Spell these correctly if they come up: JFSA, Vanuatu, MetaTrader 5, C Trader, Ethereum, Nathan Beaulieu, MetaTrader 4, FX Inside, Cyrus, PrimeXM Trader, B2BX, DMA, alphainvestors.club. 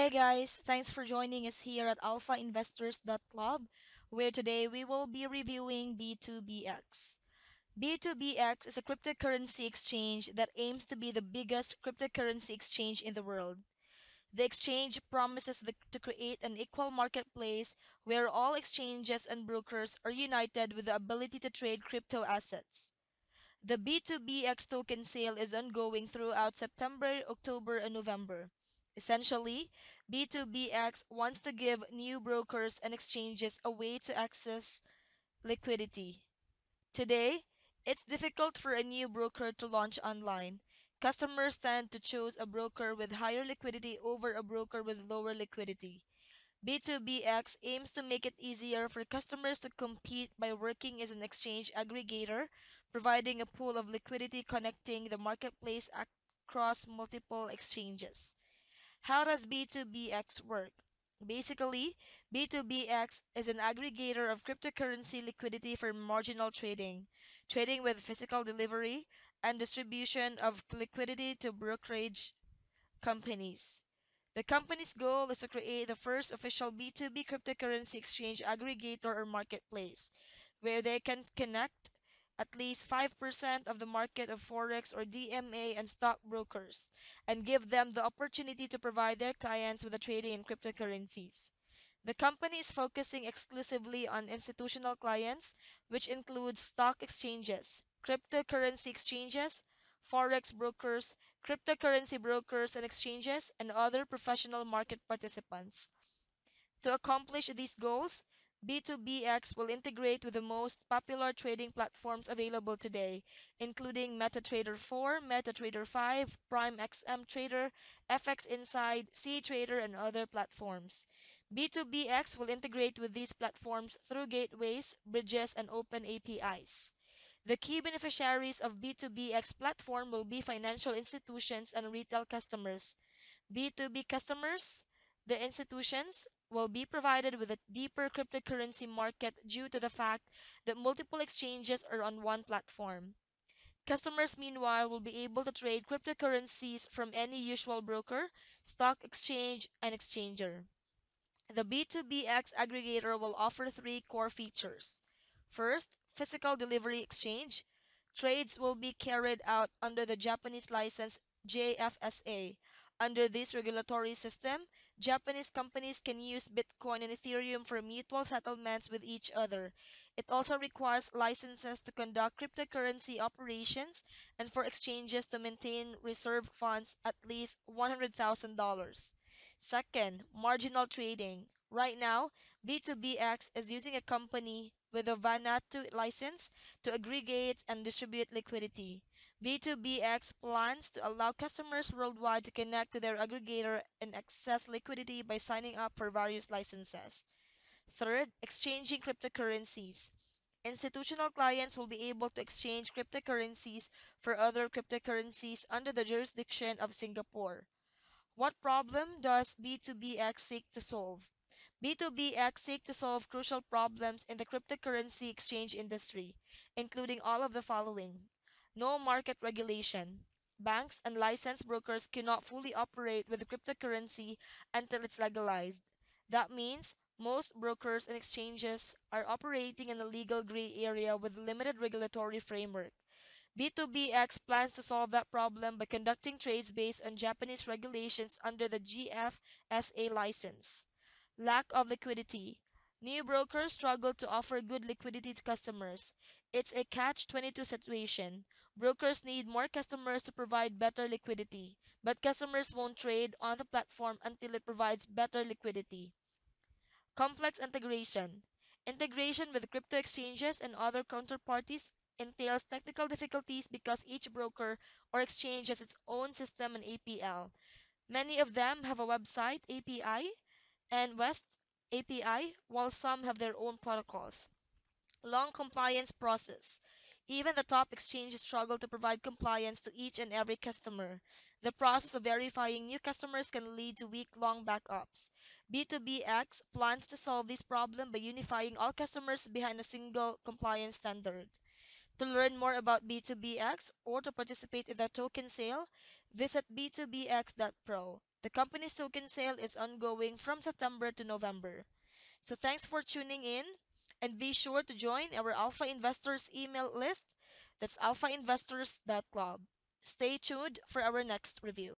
Hey guys, thanks for joining us here at alphainvestors.club, where today we will be reviewing B2BX. B2BX is a cryptocurrency exchange that aims to be the biggest cryptocurrency exchange in the world. The exchange promises to create an equal marketplace where all exchanges and brokers are united with the ability to trade crypto assets. The B2BX token sale is ongoing throughout September, October, and November. Essentially, B2BX wants to give new brokers and exchanges a way to access liquidity. Today, it's difficult for a new broker to launch online. Customers tend to choose a broker with higher liquidity over a broker with lower liquidity. B2BX aims to make it easier for customers to compete by working as an exchange aggregator, providing a pool of liquidity connecting the marketplace across multiple exchanges. How does B2BX work? Basically, B2BX is an aggregator of cryptocurrency liquidity for marginal trading, trading with physical delivery, and distribution of liquidity to brokerage companies. The company's goal is to create the first official B2B cryptocurrency exchange aggregator or marketplace, where they can connect at least 5% of the market of Forex or DMA and stock brokers, and give them the opportunity to provide their clients with a trading in cryptocurrencies. The company is focusing exclusively on institutional clients, which includes stock exchanges, cryptocurrency exchanges, Forex brokers, cryptocurrency brokers and exchanges, and other professional market participants. To accomplish these goals, B2BX will integrate with the most popular trading platforms available today, including MetaTrader 4, MetaTrader 5, PrimeXM Trader, FX Inside, C Trader, and other platforms. B2BX will integrate with these platforms through gateways, bridges, and open APIs. The key beneficiaries of B2BX platform will be financial institutions and retail customers. B2B customers, the institutions, will be provided with a deeper cryptocurrency market due to the fact that multiple exchanges are on one platform. Customers, meanwhile, will be able to trade cryptocurrencies from any usual broker, stock exchange, and exchanger. The B2BX aggregator will offer three core features. First, physical delivery exchange. Trades will be carried out under the Japanese license JFSA. Under this regulatory system, Japanese companies can use Bitcoin and Ethereum for mutual settlements with each other. It also requires licenses to conduct cryptocurrency operations and for exchanges to maintain reserve funds at least $100,000. Second, marginal trading. Right now, B2BX is using a company with a Vanuatu license to aggregate and distribute liquidity. B2BX plans to allow customers worldwide to connect to their aggregator and access liquidity by signing up for various licenses. Third, exchanging cryptocurrencies. Institutional clients will be able to exchange cryptocurrencies for other cryptocurrencies under the jurisdiction of Singapore. What problem does B2BX seek to solve? B2BX seeks to solve crucial problems in the cryptocurrency exchange industry, including all of the following. No market regulation. Banks and licensed brokers cannot fully operate with the cryptocurrency until it's legalized. That means most brokers and exchanges are operating in a legal gray area with limited regulatory framework. B2BX plans to solve that problem by conducting trades based on Japanese regulations under the JFSA license. Lack of liquidity. New brokers struggle to offer good liquidity to customers. It's a catch-22 situation. Brokers need more customers to provide better liquidity, but customers won't trade on the platform until it provides better liquidity. Complex integration. Integration with crypto exchanges and other counterparties entails technical difficulties because each broker or exchange has its own system and API. Many of them have a website API and REST API, while some have their own protocols. Long compliance process. Even the top exchanges struggle to provide compliance to each and every customer. The process of verifying new customers can lead to week-long backups. B2BX plans to solve this problem by unifying all customers behind a single compliance standard. To learn more about B2BX or to participate in the token sale, visit b2bx.pro. The company's token sale is ongoing from September to November. So thanks for tuning in, and be sure to join our Alpha Investors email list. That's alphainvestors.club. Stay tuned for our next review.